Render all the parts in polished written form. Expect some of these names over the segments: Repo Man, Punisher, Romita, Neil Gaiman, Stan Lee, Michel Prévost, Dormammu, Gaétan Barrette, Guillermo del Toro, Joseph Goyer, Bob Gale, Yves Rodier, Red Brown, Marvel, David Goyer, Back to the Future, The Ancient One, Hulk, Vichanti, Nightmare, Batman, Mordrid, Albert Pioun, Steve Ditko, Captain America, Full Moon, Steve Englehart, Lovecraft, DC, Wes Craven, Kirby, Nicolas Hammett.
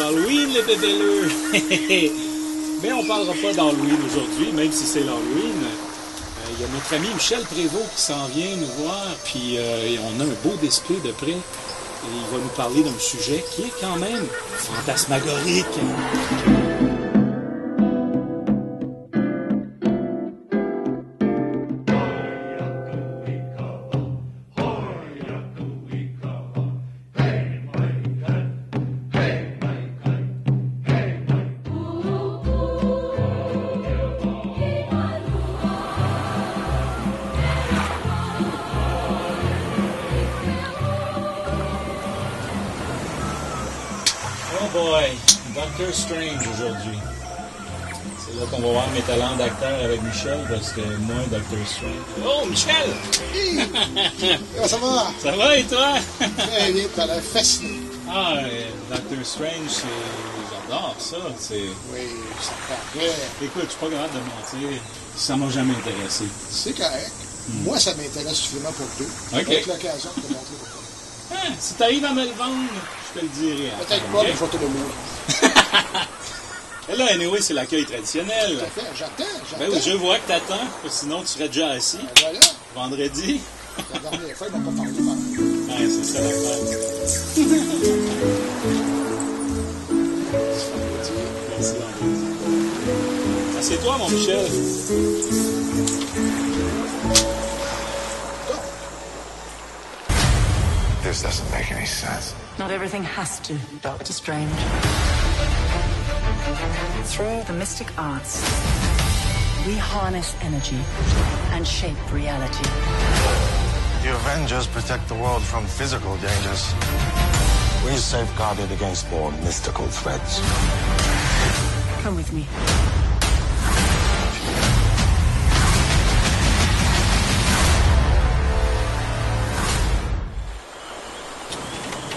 Halloween, les bébéleux! Mais on ne parlera pas d'Halloween aujourd'hui, même si c'est l'Halloween. Il y a notre ami Michel Prévost qui s'en vient nous voir, puis on a un beau display de près. Et il va nous parler d'un sujet qui est quand même fantasmagorique. Doctor Strange aujourd'hui. C'est là qu'on va voir mes talents d'acteur avec Michel, parce que moi, Doctor Strange... Oh, Michel! Hey! Ça va? Ça va et toi? Très bien, t'as l'air fasciné. Ah, Doctor Strange, j'adore ça. Oui, ça paraît. Écoute, je suis pas capable de mentir. Ça m'a jamais intéressé. C'est correct. Moi, ça m'intéresse suffisamment pour tout. Okay. J'ai l'occasion de te montrer pourquoi. Ah, si t'arrives à me le vendre, je te le dirai. Peut-être pas, mais je vais te le louer. Et là, anyway, c'est l'accueil traditionnel. Tout à fait, j'attends. Ben oui, je vois que t'attends, sinon tu serais déjà assis. Ben voilà. Vendredi. La dernière fois, ils m'ont pas parlé vendredi. Ouais, c'est ça l'affaire. Merci, vendredi. Ah, c'est toi, mon Michel. This doesn't make any sense. Not everything has to, Doctor Strange. Through the mystic arts, we harness energy and shape reality. The Avengers protect the world from physical dangers. We safeguard it against more mystical threats. Come with me.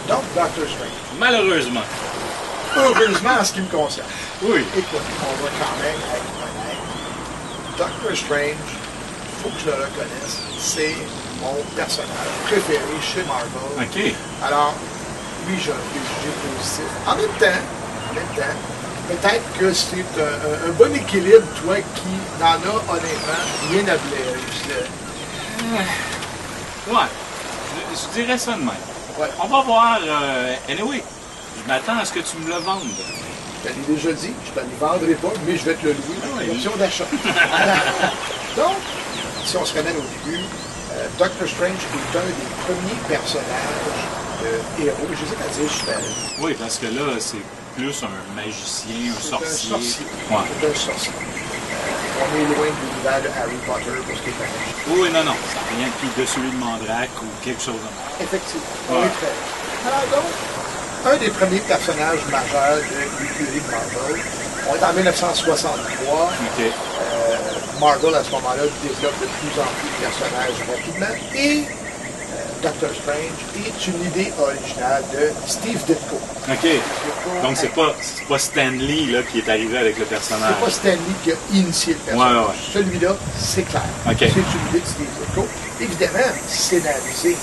Donc, Doctor Strange. Malheureusement. Heureusement, en ce qui me concerne. Oui. Écoute, on va quand même être honnête. Doctor Strange, il faut que je le reconnaisse, c'est mon personnage préféré chez Marvel. OK. Alors, oui, j'ai un préjugé positif. En même temps, peut-être que c'est un bon équilibre, toi, qui n'en a honnêtement rien à blairer. Ouais. Je dirais ça de même. Ouais. On va voir, anyway, je m'attends à ce que tu me le vendes. Je te l'ai déjà dit, je ne te le vendrai pas, mais je vais te le louer, option d'achat. Donc, si on se ramène au début, Doctor Strange est un des premiers personnages héros, j'hésite à dire super-héros. Oui, parce que là, c'est plus un magicien, un sorcier. C'est un sorcier. On est loin de l'univers de Harry Potter pour ce qui est magique. Oui, non, ça n'a rien de celui de Mandrake ou quelque chose comme ça. Effectivement, on est prêt. Alors donc, un des premiers personnages majeurs de l'univers de Marvel, on est en 1963. Okay. Marvel, à ce moment-là, développe de plus en plus de personnages rapidement. Et Doctor Strange est une idée originale de Steve Ditko. OK. Donc, c'est pas Stan Lee là, qui est arrivé avec le personnage. C'est pas Stan Lee qui a initié le personnage. Ouais. Celui-là, c'est clair. Okay. C'est une idée de Steve Ditko. Évidemment, scénarisé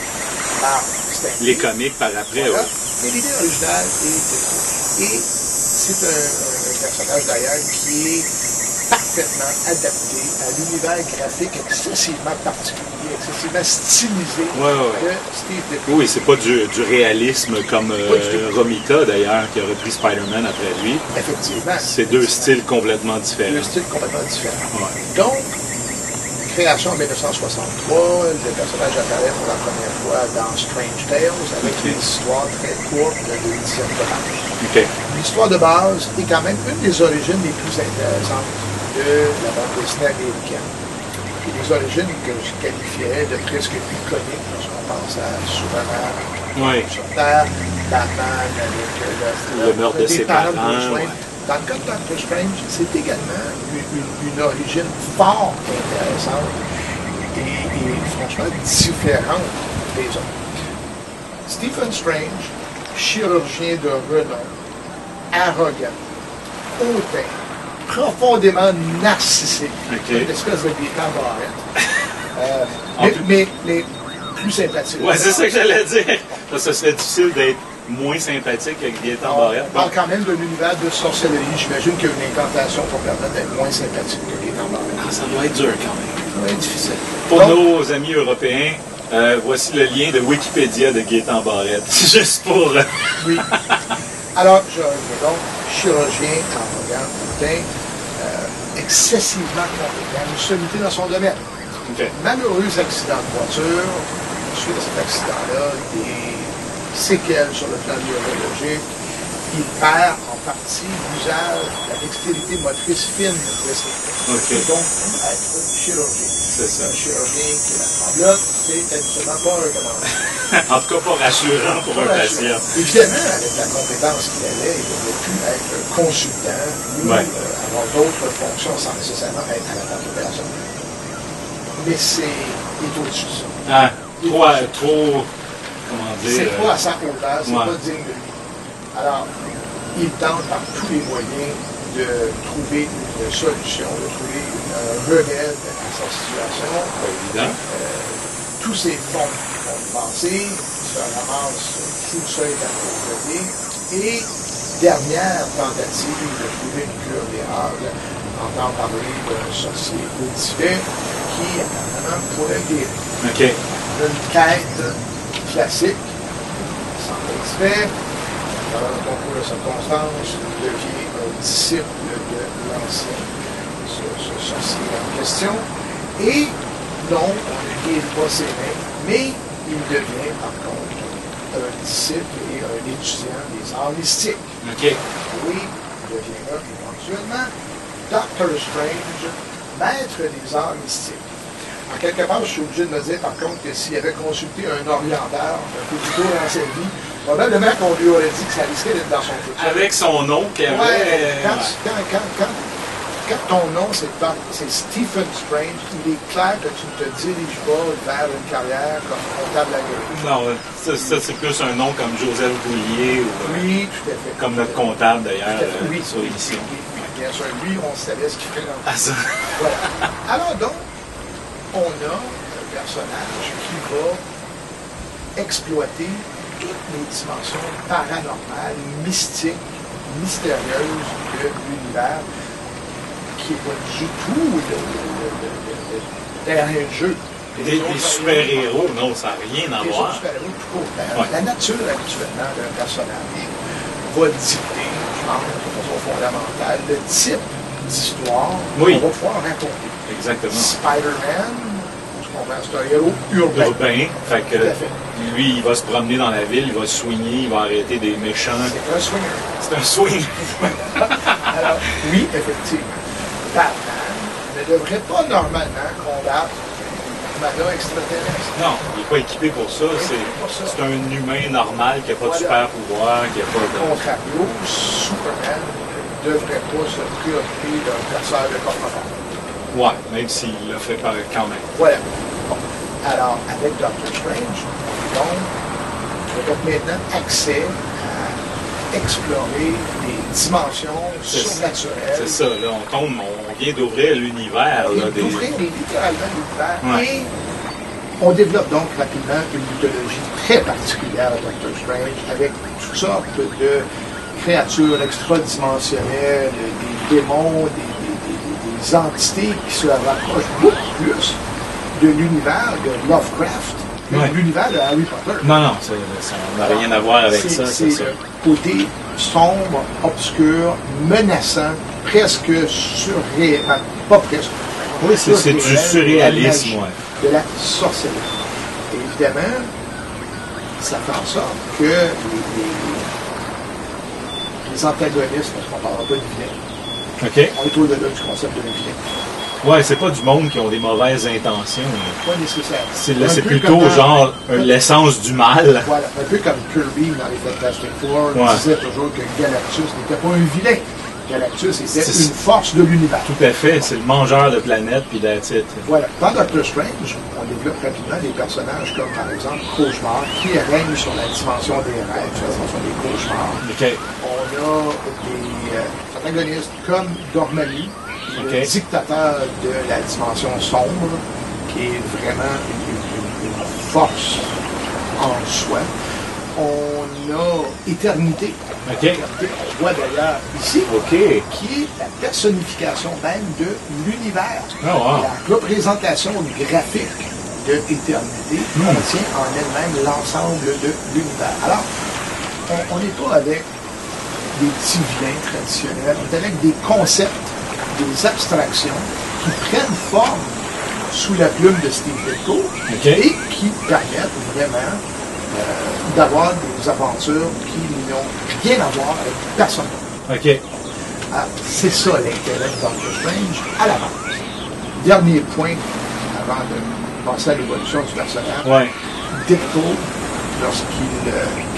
par Stan Lee. Les comics par après, voilà. Oui. Mais l'idée originale est Ditko. Et c'est un personnage, d'ailleurs, qui est parfaitement adapté à l'univers graphique excessivement particulier, excessivement stylisé de Steve Ditko. Oui, c'est pas du réalisme comme Romita d'ailleurs, qui a repris Spider-Man après lui. Effectivement. C'est deux styles complètement différents. Ouais. Donc, création en 1963, le personnage apparaît pour la première fois dans Strange Tales avec une histoire très courte de l'édition de base. Okay. L'histoire de base est quand même une des origines les plus intéressantes de la bande dessinée américaine. Et des origines que je qualifierais de presque iconiques, parce qu'on pense à Superman, sur Terre, Batman, avec le meurtre de ses parents. Dans le cas de Doctor Strange, c'est également une origine fort intéressante et franchement différente des autres. Stephen Strange, chirurgien de renom, arrogant, hautain, profondément narcissique, une espèce de Gaétan Barrette, mais plus sympathique. Ouais, c'est ça que j'allais dire. Ça serait difficile d'être moins sympathique que Gaétan Barrette. On parle quand même de l'univers de sorcellerie. J'imagine qu'une incantation pour permettre d'être moins sympathique que Gaétan Barrette. Ah, ça doit être dur quand même. Ça doit être difficile. Pour nos amis européens, voici le lien de Wikipédia de Gaétan Barrette. Juste pour... Oui. Alors, je reviens donc, chirurgien en regard hautain, excessivement compétent, une sommité dans son domaine. Okay. Malheureux accident de voiture, suite à cet accident-là, des séquelles sur le plan neurologique. Il perd en partie l'usage de la dextérité motrice fine de ses okay. Donc, être chirurgien. C'est ça. Un chirurgien qui la tremblote, c'est absolument pas recommandé. En tout cas, pas rassurant pour un patient. Évidemment, avec la compétence qu'il avait, il aurait pu être consultant ou avoir d'autres fonctions sans nécessairement être à la tête d'opération. Mais c'est au-dessus de ça. Ah, trop, comment dire... C'est trop à sa hauteur, c'est pas digne de lui. Alors, il tente par tous les moyens de trouver une solution, de trouver un remède à sa situation. Pas évident. Tous ses fonds vont passer, se ramassent sous le seuil de la pauvreté. Et dernière tentative de trouver une cure miracle, entend parler d'un sorcier cultivé qui, apparemment, pourrait guérir. Okay. Une quête classique, sans cultivé. Dans le concours de circonstances, il devient un disciple de l'ancien sorcier en question. Et non, on ne guérit pas ses mains, mais il devient par contre un disciple et un étudiant des arts mystiques. Okay. Oui, il deviendra éventuellement Doctor Strange, maître des arts mystiques. En quelque part, je suis obligé de me dire par contre que s'il avait consulté un orienteur un peu plus tôt dans sa vie, probablement qu'on lui aurait dit que ça risquait d'être dans son futur. Avec son nom qu'il avait... Quand ton nom c'est Stephen Strange, il est clair que tu ne te diriges pas vers une carrière comme comptable agréé. Non, ça c'est plus un nom comme Joseph Goyer ou oui, tout à fait. Comme notre comptable d'ailleurs sur l'émission. Bien sûr, lui, on savait ce qu'il fait dans le temps. Voilà. Alors donc, on a un personnage qui va exploiter toutes les dimensions paranormales, mystiques, mystérieuses de l'univers, qui n'est pas du tout le terrain de jeu. Des super-héros, non, ça n'a rien à voir. Des super-héros tout court. La nature habituellement d'un personnage va dicter, je pense, de façon fondamentale, le type d'histoire qu'on va pouvoir raconter. Exactement. Spider-Man, c'est un héros urbain. Fait que lui, il va se promener dans la ville, il va soigner, il va arrêter des méchants. C'est un swing. C'est un swing. Alors, oui, effectivement. Batman ne devrait pas normalement combattre une manœuvre extraterrestre. Non, il n'est pas équipé pour ça. C'est un humain normal qui n'a pas de super pouvoir, qui n'a pas de... Contrario, Superman ne devrait pas se préoccuper d'un perceur de corps. Ouais, même s'il l'a fait quand même. Voilà. Bon. Alors, avec Doctor Strange, donc, on a maintenant accès à explorer les dimensions surnaturelles. C'est ça, là, on vient d'ouvrir l'univers. On vient d'ouvrir littéralement l'univers. Ouais. Et on développe donc rapidement une mythologie très particulière à Doctor Strange, avec toutes sortes de créatures extra-dimensionnelles, des démons, des entités qui se rapprochent beaucoup plus de l'univers de Lovecraft que de l'univers de Harry Potter. Non, non, ça n'a rien à voir avec ça. C'est le côté sombre, obscur, menaçant, presque surréel. Pas presque. Oui, c'est du surréalisme. De la sorcellerie. Et évidemment, ça fait en sorte que les antagonistes, parce qu'on ne parlera pas de vilain. Okay. On est au-delà du concept de l'infini. Ouais, c'est pas du monde qui ont des mauvaises intentions. Pas nécessaire. C'est plutôt genre l'essence du mal. Voilà, un peu comme Kirby dans les Fantastic Four disait toujours que Galactus n'était pas un vilain. Galactus était une force de l'univers. Tout à fait, c'est le mangeur de planètes puis that's it. Voilà. Dans Doctor Strange, on développe rapidement des personnages comme par exemple Cauchemar, qui règne sur la dimension des rêves, sur la dimension des cauchemars. Okay. On a des antagonistes comme Dormammu, le dictateur de la dimension sombre, qui est vraiment une force en soi. on y a Eternity. Okay. Je vois d'ailleurs ici, okay, qui est la personnification même de l'univers. Oh, wow. La représentation graphique de Eternity contient en elle-même l'ensemble de l'univers. Alors, on n'est pas avec des petits vilains traditionnels, on est avec des concepts, des abstractions qui prennent forme sous la plume de Steve Ditko, okay, et qui permettent vraiment d'avoir des aventures qui n'ont rien à voir avec personne. Okay. Ah, c'est ça l'intérêt de Doctor Strange à la base. Dernier point avant de passer à l'évolution du personnage. Ouais. Ditko, lorsqu'il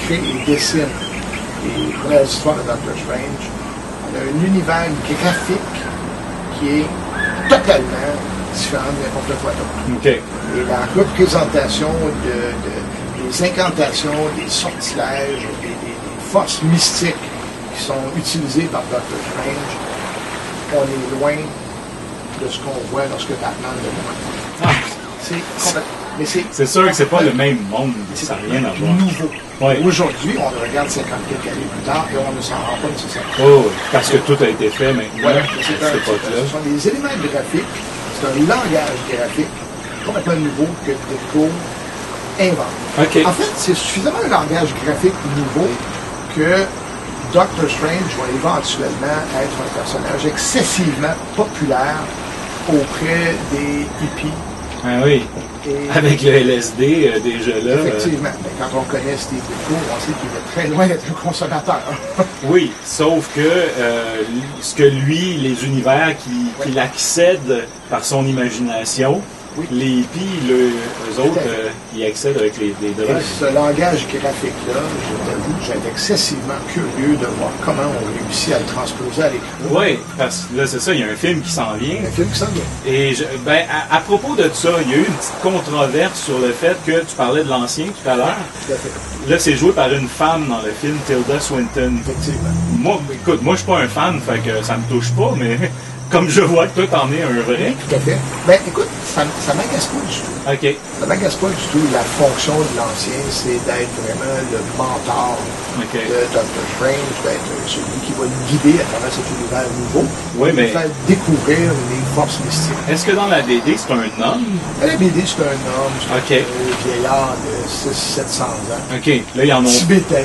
crée et dessine les vraies histoires de Doctor Strange, on a un univers graphique qui est totalement différent de n'importe quoi d'autre. Okay. Et la représentation des incantations, des sortilèges, des forces mystiques qui sont utilisées par Doctor Strange, on est loin de ce qu'on voit lorsque Batman le voit. C'est sûr que c'est pas le même monde, ça n'a rien à voir. Nouveau. Ouais. Aujourd'hui, on le regarde 50 quelques années plus tard et on ne s'en rend pas nécessairement. Oh, parce que tout a été fait maintenant. Ouais, ce sont des éléments graphiques, c'est un langage graphique complètement nouveau que Ditko invente. Okay. En fait, c'est suffisamment un langage graphique nouveau que Doctor Strange va éventuellement être un personnage excessivement populaire auprès des hippies. Ah oui. Et avec le LSD déjà là. Effectivement. Mais quand on connaît Steve Ditko, on sait qu'il est très loin d'être un consommateur. Oui, sauf que ce que lui, les univers qu'il accède par son imagination, oui, les hippies, eux autres, ils accèdent avec les drogues. Et ce langage graphique-là, j'étais excessivement curieux de voir comment on réussit à le transposer à l'écran. Oui, parce que là, c'est ça, il y a un film qui s'en vient. Un film qui s'en vient. Et à propos de ça, il y a eu une petite controverse sur le fait que tu parlais de l'ancien tout à l'heure. Tout à fait. Là, c'est joué par une femme dans le film, Tilda Swinton. Effectivement. Moi, écoute, je suis pas un fan, fait que ça me touche pas, mais... Comme je vois que toi, t'en es un vrai. Tout à fait. Ben, écoute, ça m'agace pas du tout. OK. Ça m'agace pas du tout. La fonction de l'ancien, c'est d'être vraiment le mentor de Dr. Strange, d'être celui qui va nous guider à travers cet univers nouveau, mais nous faire découvrir les forces mystiques. Est-ce que dans la BD, c'est un homme? Dans la BD, c'est un homme. C'est un vieillard de 600-700 ans. OK. Là, il y en a... Tibétain.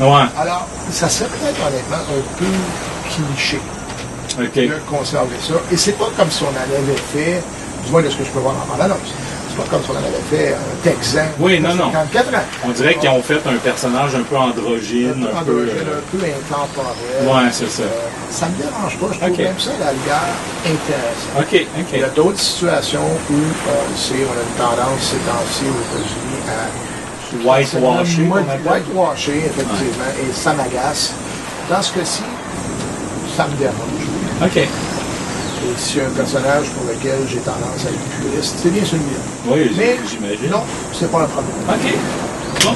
Ouais. Alors, ça serait peut-être, honnêtement, un peu cliché. Okay. De conserver ça. Et c'est pas comme si on avait fait, du moins de ce que je peux voir en parlant, c'est pas comme si on avait fait un Texan de 54 ans. On dirait qu'ils ont fait un personnage un peu androgyne, un peu intemporel. Ouais, c'est ça. Ça me dérange pas, je trouve même ça la rigueur intéressant. Okay. Il y a d'autres situations où on a une tendance ces temps-ci aux États-Unis à whitewasher, effectivement, et ça m'agace. Dans ce cas-ci, ça me dérange. OK. Et c'est un personnage pour lequel j'ai tendance à être puriste. C'est bien celui-là. Oui, mais j'imagine. Non, c'est pas un problème. OK. Bon.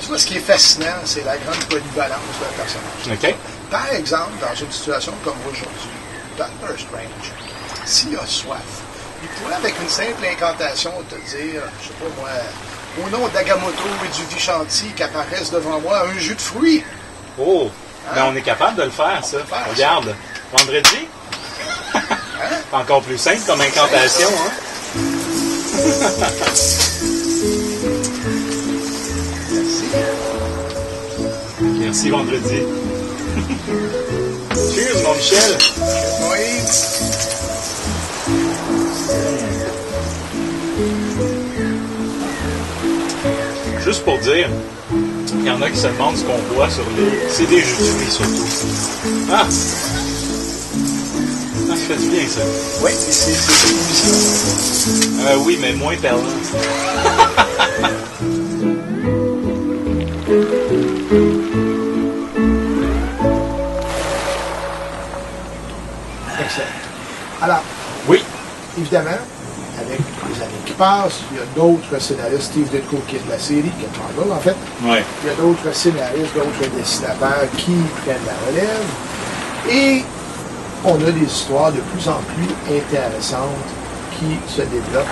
Tu vois, ce qui est fascinant, c'est la grande polyvalence d'un personnage. OK. Par exemple, dans une situation comme aujourd'hui, Doctor Strange, s'il a soif, il pourrait, avec une simple incantation, te dire, je sais pas moi, au nom d'Agamoto et du Vichanti qu'apparaissent devant moi un jus de fruits. Oh! Hein? Ben, on est capable de le faire, ça. Regarde. Vendredi? Hein? C'est encore plus simple comme incantation, hein? Merci. Merci, Vendredi. Cheers, mon Michel. Oui. Juste pour dire... Il y en a qui se demandent ce qu'on voit sur les... C'est des jus de fruits, surtout. Ah! Ça fait du bien, ça. Oui, c'est difficile. Oui, mais moins perlant. Excellent. Alors, oui, évidemment... Avec les années qui passent, il y a d'autres scénaristes, Steve Ditko qui est de la série, qui est Marvel en fait. Ouais. Il y a d'autres scénaristes, d'autres dessinateurs qui prennent la relève. Et on a des histoires de plus en plus intéressantes qui se développent.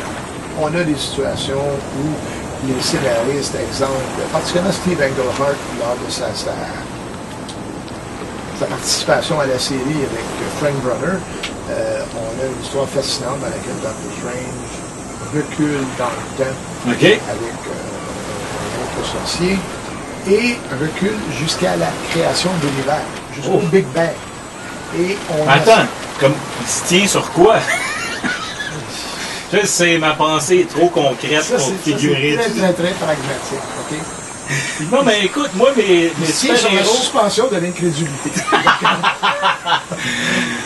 On a des situations où les scénaristes, exemple, particulièrement Steve Englehart, lors de sa participation à la série avec Frank Brother, on a une histoire fascinante dans laquelle Doctor Strange recule dans le temps avec un autre sorcier et recule jusqu'à la création de l'univers, jusqu'au Big Bang. Et on comme il se tient sur quoi? Je sais, ma pensée est trop concrète pour figurer. C'est très, très, très pragmatique, OK? Non, mais écoute, moi, mes super-héros... C'est une suspension de l'incrédulité.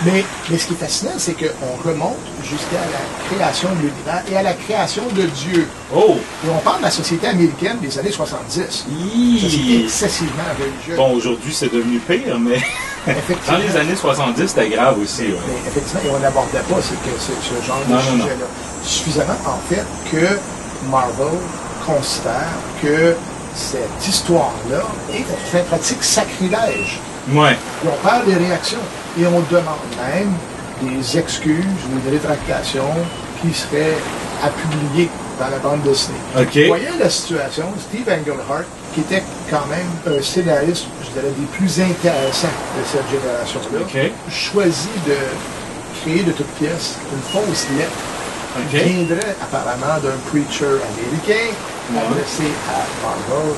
mais ce qui est fascinant, c'est qu'on remonte jusqu'à la création de l'univers et à la création de Dieu. Oh! Et on parle de la société américaine des années 70. Société excessivement religieuse. Bon, aujourd'hui, c'est devenu pire, mais... Dans les années 70, c'était grave aussi. Ouais. Mais effectivement, et on n'abordait pas ce genre de sujet-là. Suffisamment, en fait, que Marvel considère que cette histoire-là est en pratique sacrilège. Ouais. Et on parle des réactions. Et on demande même des excuses ou des rétractations qui seraient à publier dans la bande dessinée. Okay. Voyant la situation, Steve Englehart, qui était quand même un scénariste, je dirais, des plus intéressants de cette génération-là, choisit de créer de toutes pièces une fausse lettre qui viendrait apparemment d'un preacher américain adressé à Marvel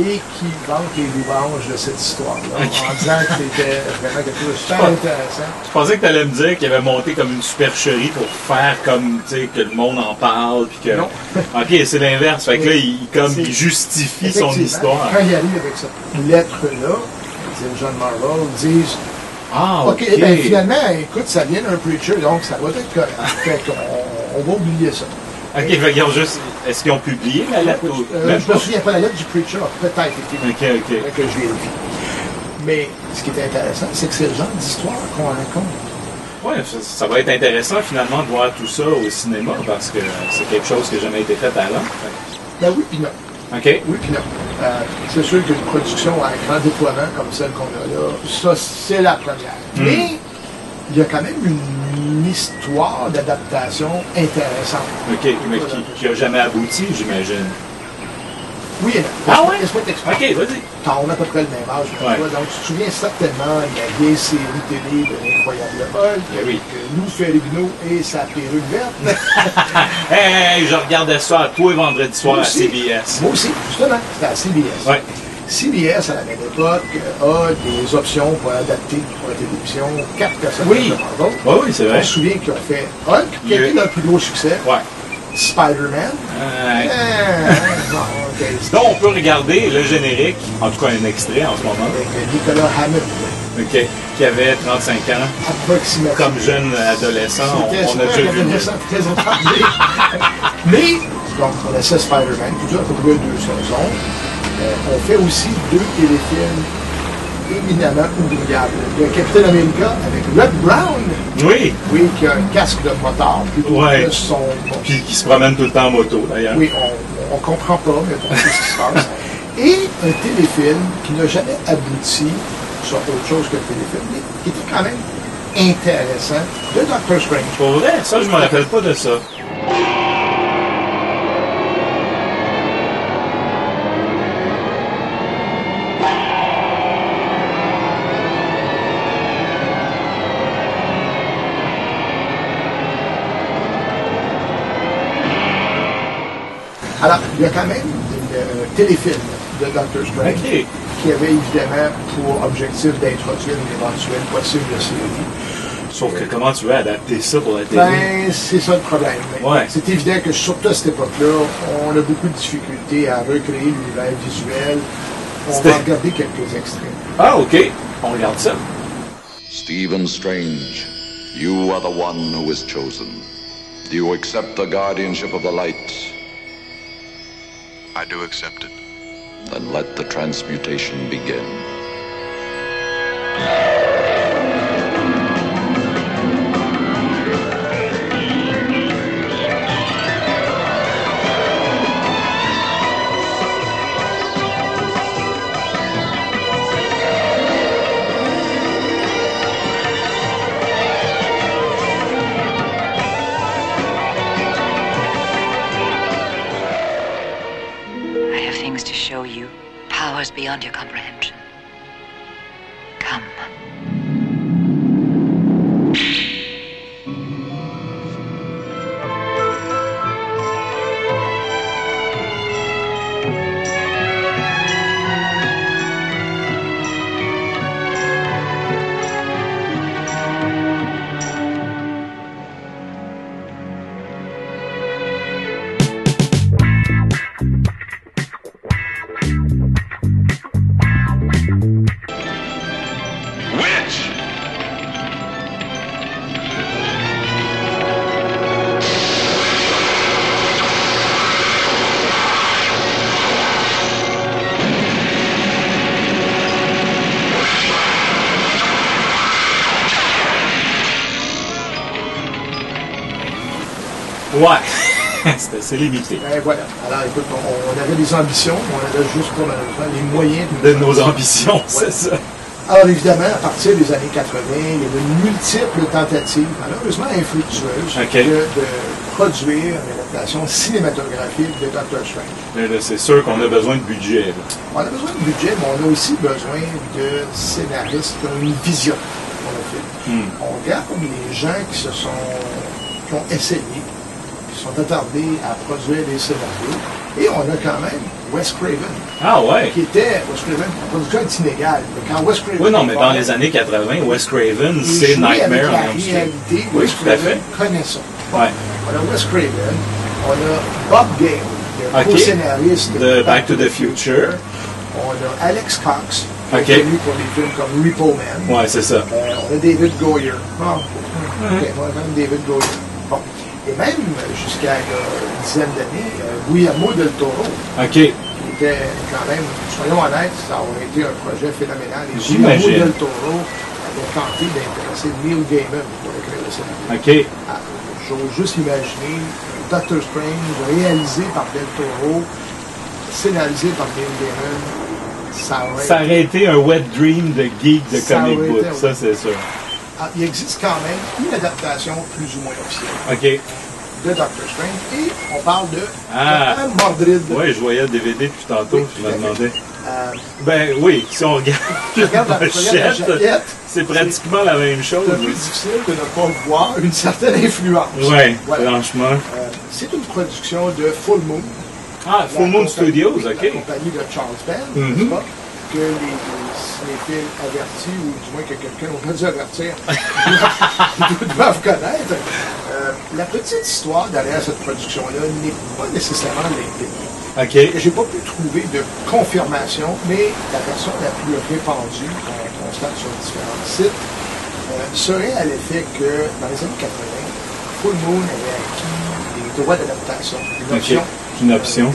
et qui vante les louanges de cette histoire-là en disant que c'était vraiment quelque chose de super intéressant. Je pensais que tu allais me dire qu'il avait monté comme une supercherie pour faire comme, tu sais, que le monde en parle. Puis que... Non. OK, c'est l'inverse. Fait que là, il justifie son histoire. Quand il arrive avec cette lettre-là, les gens de Marvel disent... Ah, OK, ben finalement, écoute, ça vient d'un preacher, donc ça doit être correct. Fait qu'on va oublier ça. OK, regarde juste, est-ce qu'ils ont publié la lettre? Je ne me souviens pas la lettre du preacher, peut-être. OK. Que je vérifie. Mais ce qui est intéressant, c'est que c'est le genre d'histoire qu'on raconte. Oui, ça va être intéressant finalement de voir tout ça au cinéma, parce que c'est quelque chose qui n'a jamais été fait avant. Ben oui, puis non. OK. Oui, puis non. C'est sûr qu'une production à un grand déploiement comme celle qu'on a là, ça, c'est la première. Mais il y a quand même une histoire d'adaptation intéressante. OK, mais qui n'a jamais abouti, j'imagine. Oui, laisse-moi t'expliquer. OK, vas-y. On a à peu près le même âge. Donc, tu te souviens certainement de la vieille série télé de l'incroyable Hulk, Lou Ferrigno et sa perruque verte. Hey, je regardais ça tous les vendredis soirs à CBS. Moi aussi, justement, c'était à CBS. Ouais. CBS, à la même époque, a des options pour adapter pour la télévision 4 personnes. Oui, c'est vrai. On se souvient qu'ils ont fait Hulk, qui a été leur plus gros succès. Ouais. Spider-Man. Donc, on peut regarder le générique, en tout cas un extrait en ce moment. Avec Nicolas Hammett. OK. Qui avait 35 ans. Approximativement. Comme jeune adolescent, on a déjà vu. Adolescent très entendu. Mais, donc, on laissait Spider-Man, tout ça, à peu près 2 saisons. On fait aussi 2 téléfilms éminemment oubliables. Le Capitaine America avec Red Brown. Oui. Oui, qui a un casque de motard plutôt que son... Puis qui se promène tout le temps en moto, d'ailleurs. Oui, on ne comprend pas, mais on sait ce qui se passe. Et un téléfilm qui n'a jamais abouti sur autre chose que le téléfilm, mais qui était quand même intéressant, de Doctor Strange. Pour vrai, ça, je ne me rappelle pas de ça. Alors, il y a quand même le téléfilm de Doctor Strange qui avait évidemment pour objectif d'introduire une éventuelle possible série. Sauf que comment tu veux adapter ça pour la télé? Ben, c'est ça le problème. Ouais. C'est évident que surtout à cette époque-là, on a beaucoup de difficultés à recréer l'univers visuel. On va regarder quelques extraits. Ah, OK. On regarde ça. Stephen Strange, you are the one who is chosen. Do you accept the guardianship of the light? I do accept it. Then let the transmutation begin. powers beyond your comprehension. Come. Ouais, c'est limité. Ben voilà. Alors écoute, on avait des ambitions, on avait juste pour les moyens de nos ambitions, ouais. C'est ça. Alors évidemment, à partir des années 80, il y a de multiples tentatives, malheureusement infructueuses, okay, de produire une adaptation cinématographique de Doctor Strange. C'est sûr qu'on a besoin de budget. Là. On a besoin de budget, mais on a aussi besoin de scénaristes qui ont une vision pour le film. On regarde comme les gens qui ont essayé, qui sont attardés à produire des scénarios. Et on a quand même Wes Craven. Ah ouais? Qui était, Wes Craven, un producteur est inégal. Mais quand Wes Craven... Oui, non, mais dans les années 80, Wes Craven, c'est Nightmare en Elm Street. Oui, tout à fait. Connaît ça. Bon, ouais. On a Wes Craven, on a Bob Gale, le co-scénariste de Back to the Future. On a Alex Cox, qui est connu pour des films comme Repo Man. Ouais, c'est ça. On a David Goyer. Ah, on a même David Goyer. Bon. Et même jusqu'à une dizaine d'années, Guillermo del Toro, qui était quand même, soyons honnêtes, ça aurait été un projet phénoménal. Et Guillermo del Toro avait tenté d'intéresser Neil Gaiman pour écrire le scénario. J'ose juste imaginer Doctor Strange réalisé par del Toro, scénarisé par Neil Gaiman, ça aurait été un wet dream de geek de comic book, ça c'est sûr. Il existe quand même une adaptation plus ou moins officielle de Doctor Strange et on parle de Mordrid. Oui, je voyais le DVD depuis tantôt, je me demandais. Ben oui, si on regarde la jaquette, c'est pratiquement la même chose. C'est plus difficile de ne pas voir une certaine influence. Oui, voilà. Franchement. C'est une production de Full Moon. Ah, Full Moon Studios, la compagnie de Charles Band, n'est-ce pas? Que les films avertis, ou du moins que quelqu'un aurait dû avertir, doivent connaître. La petite histoire derrière cette production-là n'est pas nécessairement les films. Je n'ai pas pu trouver de confirmation, mais la version la plus répandue, qu'on constate sur différents sites, serait à l'effet que, dans les années 80, Full Moon avait acquis des droits d'adaptation. Une option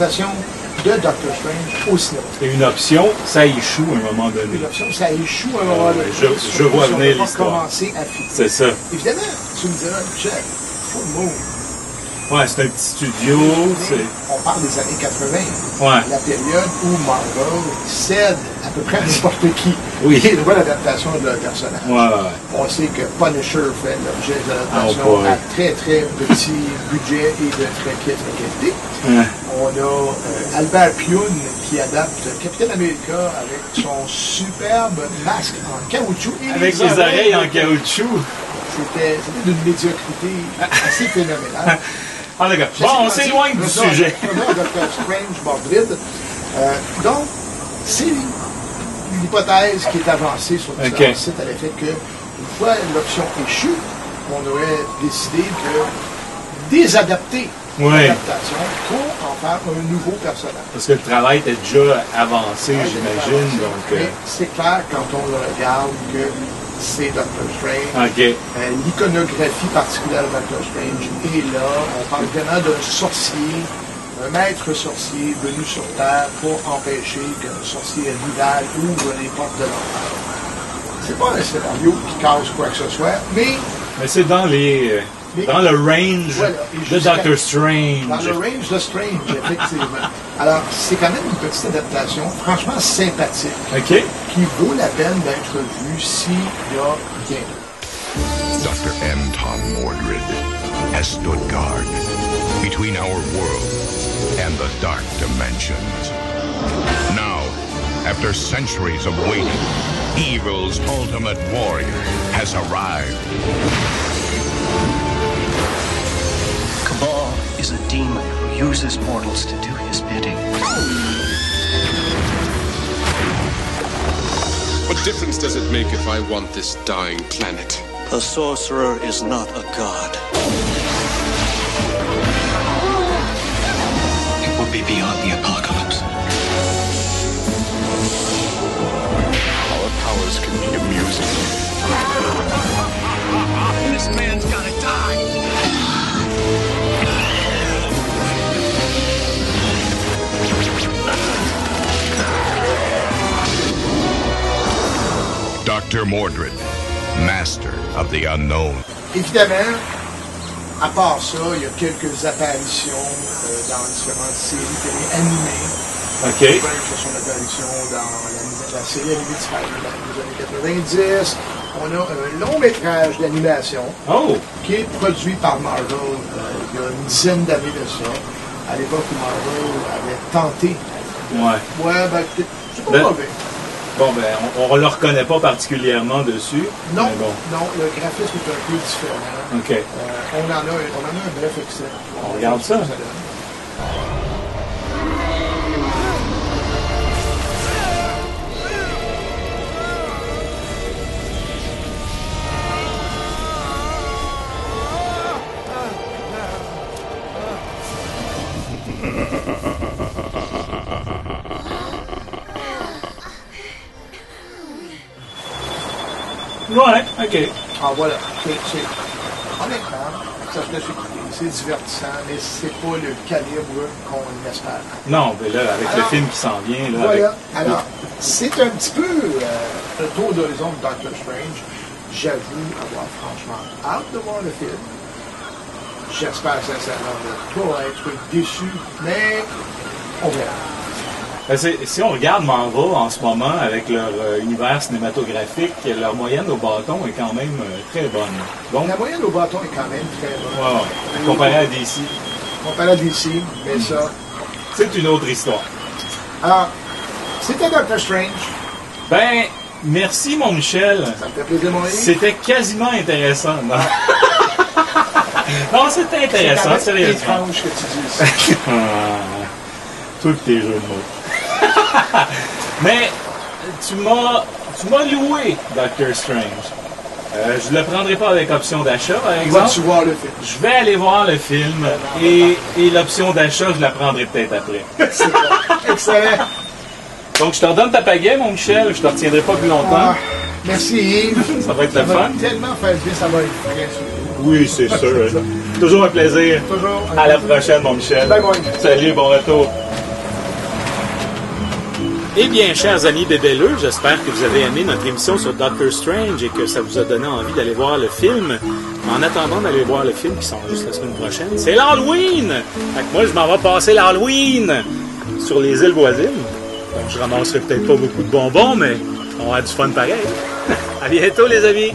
de Doctor Strange au cinéma. Et une option, ça échoue à un moment donné. Une option, ça échoue à un moment donné. Je vois venir l'histoire. C'est ça. Évidemment, tu me diras, Michel, Full Moon. Ouais, c'est un petit studio. On parle des années 80. Ouais. La période où Marvel cède à peu près à n'importe qui. Oui. Et voit l'adaptation de leur personnage. Ouais. On sait que Punisher fait l'objet de l'adaptation à très, très petit budget et de très piètre qualité. Ouais. On a Albert Pioun qui adapte Captain America avec son superbe masque en caoutchouc. Et avec ses oreilles en caoutchouc. C'était d'une médiocrité assez phénoménale. En tout cas, bon, on s'éloigne du sujet. Doctor Strange, Mordrid. Donc, c'est une hypothèse qui est avancée sur le site à l'effet que, une fois l'option échue, on aurait décidé de désadapter l'adaptation pour en faire un nouveau personnage. Parce que le travail était déjà avancé, j'imagine. C'est clair quand on le regarde que c'est Doctor Strange. L'iconographie particulière de Doctor Strange est là. On parle vraiment d'un sorcier, un maître sorcier venu sur Terre pour empêcher qu'un sorcier rival ouvre les portes de l'enfer. C'est pas un scénario qui casse quoi que ce soit, mais... Mais c'est dans les... Dans le range de Doctor Strange. Dans le range de Strange, effectivement. Alors, c'est quand même une petite adaptation, franchement sympathique, qui vaut la peine d'être vue s'il y a bien. Dr. M. Tom Mordrid has stood guard between our world and the dark dimensions. Now, After centuries of waiting, evil's ultimate warrior has arrived. Cabal is a demon who uses mortals to do his bidding. What difference does it make if I want this dying planet? A sorcerer is not a god. It would be beyond the apocalypse. Our powers can be amusing. This man's gotta die! Dr. Mordrid, master of the unknown. Évidemment, à part ça, il y a quelques apparitions dans différentes séries télé animées. OK. On a son apparition dans la série animée de Spider-Man des années 90. On a un long métrage d'animation qui est produit par Marvel il y a une dizaine d'années de ça, à l'époque où Marvel avait tenté. Ouais, ben, c'est pas mauvais. Bon, ben, on ne le reconnaît pas particulièrement dessus. Non, bon. Non, le graphisme est un peu différent. OK. On en a un bref extrait. On regarde ça. Ouais, OK. Ah, voilà. Honnêtement, ça se laisse écouter. C'est divertissant, mais c'est pas le calibre qu'on espère. Non, mais là, avec le film qui s'en vient... Là, voilà. Alors, c'est un petit peu le tour d'horizon de Doctor Strange. J'avoue avoir franchement hâte de voir le film. J'espère sincèrement ne pas être déçu, mais on verra. Si on regarde Marvel en ce moment, avec leur univers cinématographique, leur moyenne au bâton est quand même très bonne. Donc, la moyenne au bâton est quand même très bonne. Wow. Comparé à DC. Comparé à DC, mais ça... C'est une autre histoire. Alors, c'était Doctor Strange. Ben, merci mon Michel. Ça me fait plaisir, mon ami. C'était quasiment intéressant. Non? Non, c'était intéressant. C'est quand même étrange que tu dises. Tous tes jeux de mots. Mais tu m'as loué, Doctor Strange. Je ne le prendrai pas avec option d'achat, par exemple. Tu vas voir le film. Je vais aller voir le film et l'option d'achat, je la prendrai peut-être après. C'est bon. Excellent. Donc, je te redonne ta pagaie, mon Michel. Je te retiendrai pas plus longtemps. Ah, merci, Yves. Ça va être le fun. Ça va tellement faire bien, ça va être bien. Oui, c'est sûr. Toujours un plaisir. Toujours. À la prochaine, mon Michel. Bye, bye. Salut, bon retour. Eh bien, chers amis bébéleux, j'espère que vous avez aimé notre émission sur Doctor Strange et que ça vous a donné envie d'aller voir le film. En attendant d'aller voir le film qui s'enregistre la semaine prochaine, c'est l'Halloween! Fait que moi, je m'en vais passer l'Halloween sur les îles voisines. Donc, je ramasserai peut-être pas beaucoup de bonbons, mais on aura du fun pareil. À bientôt, les amis!